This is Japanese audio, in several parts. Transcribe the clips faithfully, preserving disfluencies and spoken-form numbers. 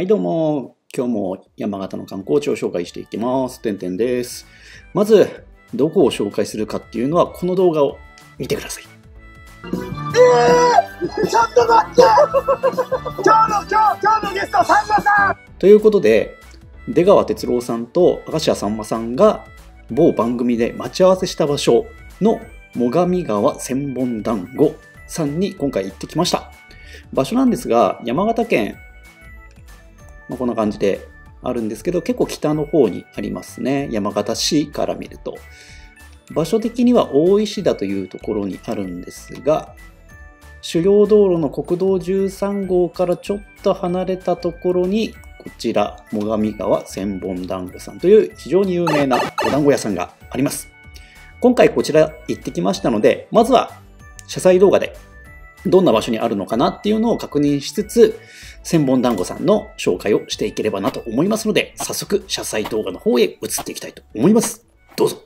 はいどうも、今日も山形の観光地を紹介していきます。てんてんです。まず、どこを紹介するかっていうのは、この動画を見てください。えー、ちょっと待って今日の、今日、今日のゲスト、さんまさんということで、出川哲朗さんと明石家さんまさんが某番組で待ち合わせした場所の最上川千本団子さんに今回行ってきました。場所なんですが、山形県、まあ、こんな感じであるんですけど、結構北の方にありますね。山形市から見ると。場所的には大石田というところにあるんですが、主要道路の国道じゅうさん号からちょっと離れたところに、こちら、最上川千本団子さんという非常に有名なお団子屋さんがあります。今回こちら行ってきましたので、まずは車載動画でどんな場所にあるのかなっていうのを確認しつつ、千本団子さんの紹介をしていければなと思いますので、早速、車載動画の方へ移っていきたいと思います。どうぞ。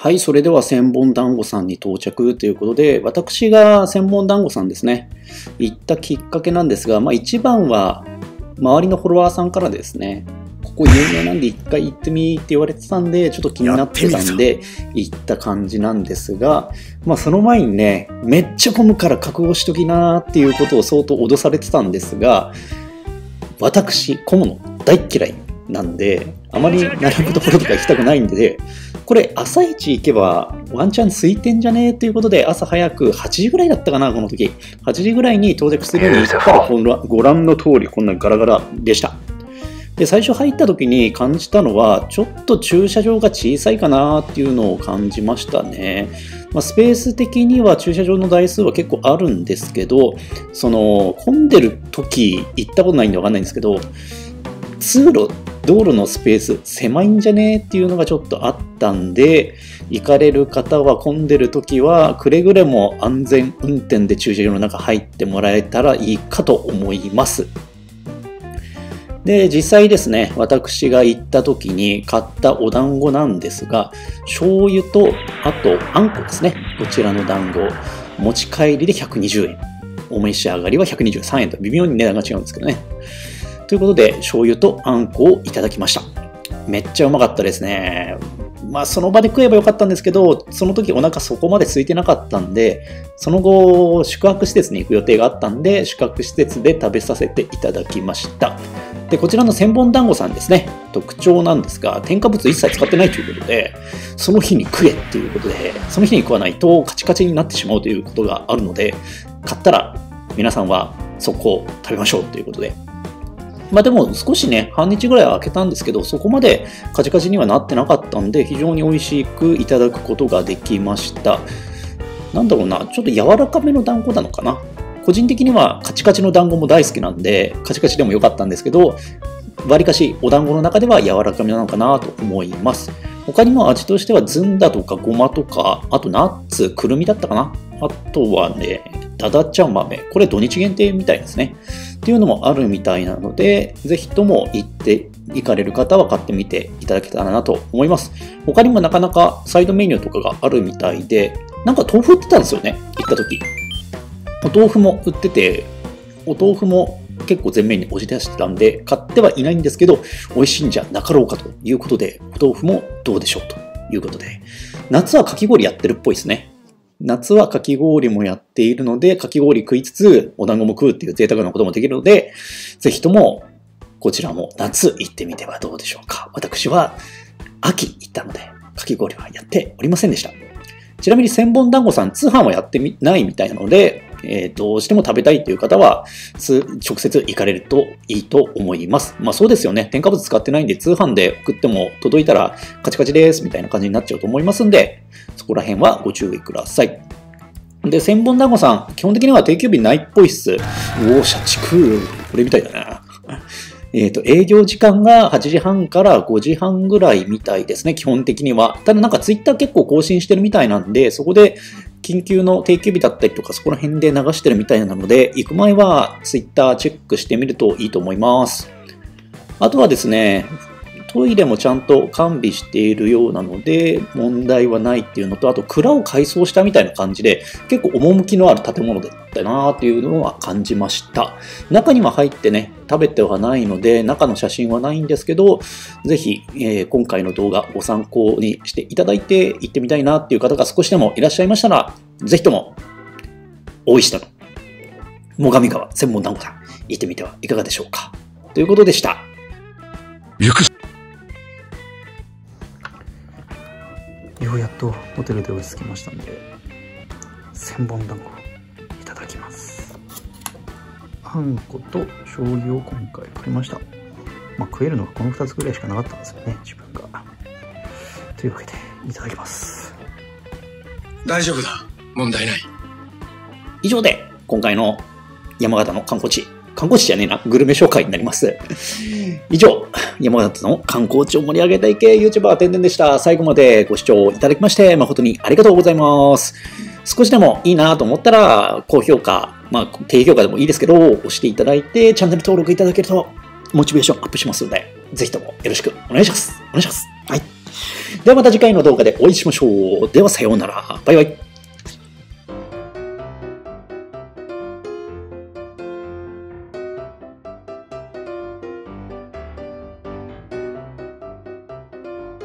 はい、それでは千本団子さんに到着ということで、私が千本団子さんですね、行ったきっかけなんですが、まあ一番は周りのフォロワーさんからですね、ここ有名なんで一回行ってみーって言われてたんで、ちょっと気になってたんで行った感じなんですが、まあその前にね、めっちゃ混むから覚悟しときなーっていうことを相当脅されてたんですが、私、混むの大嫌いなんで、あまり並ぶところとか行きたくないんで、これ朝一行けばワンチャン空いてんじゃねえということで、朝早くはちじぐらいだったかな、この時はちじぐらいに到着するように行ったら、ご覧の通りこんなガラガラでした。で、最初入った時に感じたのは、ちょっと駐車場が小さいかなっていうのを感じましたね。まあ、スペース的には駐車場の台数は結構あるんですけど、その混んでる時行ったことないんでわかんないんですけど、通路道路のスペース狭いんじゃねーっていうのがちょっとあったんで、行かれる方は混んでる時はくれぐれも安全運転で駐車場の中入ってもらえたらいいかと思います。で、実際ですね、私が行った時に買ったお団子なんですが、醤油とあとあんこですね、こちらの団子持ち帰りでひゃくにじゅうえん、お召し上がりはひゃくにじゅうさんえんと微妙に値段が違うんですけどね。ということで、醤油とあんこをいただきました。めっちゃうまかったですね。まあ、その場で食えばよかったんですけど、その時お腹そこまで空いてなかったんで、その後、宿泊施設に行く予定があったんで、宿泊施設で食べさせていただきました。で、こちらの千本団子さんですね、特徴なんですが、添加物一切使ってないということで、その日に食えっていうことで、その日に食わないとカチカチになってしまうということがあるので、買ったら皆さんはそこを食べましょうということで。まあでも少しね、半日ぐらいは空けたんですけど、そこまでカチカチにはなってなかったんで、非常に美味しくいただくことができました。なんだろうな、ちょっと柔らかめの団子なのかな。個人的にはカチカチの団子も大好きなんで、カチカチでも良かったんですけど、わりかしお団子の中では柔らかめなのかなと思います。他にも味としてはずんだとかごまとか、あとナッツ、くるみだったかな。あとはね、だだちゃ豆。これ土日限定みたいですね。っていうのもあるみたいなので、ぜひとも行って行かれる方は買ってみていただけたらなと思います。他にもなかなかサイドメニューとかがあるみたいで、なんか豆腐売ってたんですよね、行った時。お豆腐も売ってて、お豆腐も結構前面に押し出してたんで、買ってはいないんですけど、美味しいんじゃなかろうかということで、お豆腐もどうでしょうということで。夏はかき氷やってるっぽいですね。夏はかき氷もやっているので、かき氷食いつつ、お団子も食うっていう贅沢なこともできるので、ぜひとも、こちらも夏行ってみてはどうでしょうか。私は秋行ったので、かき氷はやっておりませんでした。ちなみに千本団子さん、通販はやってみないみたいなので、えー、どうしても食べたいという方は、直接行かれるといいと思います。まあそうですよね。添加物使ってないんで、通販で送っても届いたらカチカチですみたいな感じになっちゃうと思いますんで、そこら辺はご注意ください。で、千本団子さん、基本的には定休日ないっぽいっす。おお、社畜。これみたいだな。えっと、営業時間がはちじはんからごじはんぐらいみたいですね、基本的には。ただなんかツイッター結構更新してるみたいなんで、そこで緊急の定休日だったりとかそこら辺で流してるみたいなので、行く前はツイッターチェックしてみるといいと思います。あとはですね、トイレもちゃんと完備しているようなので問題はないっていうのと、あと蔵を改装したみたいな感じで結構趣のある建物だったなーっていうのは感じました。中には入ってね、食べてはないので中の写真はないんですけど、ぜひ、えー、今回の動画ご参考にしていただいて、行ってみたいなっていう方が少しでもいらっしゃいましたら、ぜひとも大石田の最上川千本団子さん、行ってみてはいかがでしょうかということでした。行くようやっとホテルで落ち着きましたんで、千本団子いただきます。あんこと醤油を今回かけました。まあ、食えるのがこのふたつぐらいしかなかったんですよね、自分が。というわけでいただきます。大丈夫だ、問題ない。以上で今回の山形の観光地観光地じゃねえな、グルメ紹介になります。以上、山形の観光地を盛り上げたい系 YouTuber てんてんでした。最後までご視聴いただきまして、誠にありがとうございます。少しでもいいなと思ったら、高評価、まあ、低評価でもいいですけど、押していただいて、チャンネル登録いただけると、モチベーションアップしますので、ぜひともよろしくお願いします。お願いします。はい。ではまた次回の動画でお会いしましょう。ではさようなら。バイバイ。